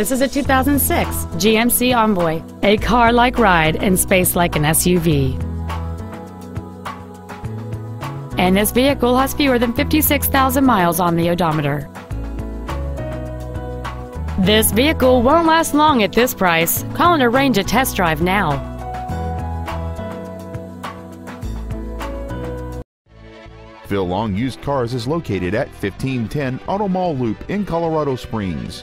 This is a 2006 GMC Envoy, a car-like ride in space like an SUV. And this vehicle has fewer than 56,000 miles on the odometer. This vehicle won't last long at this price. Call and arrange a test drive now. Phil Long Used Cars is located at 1510 Auto Mall Loop in Colorado Springs.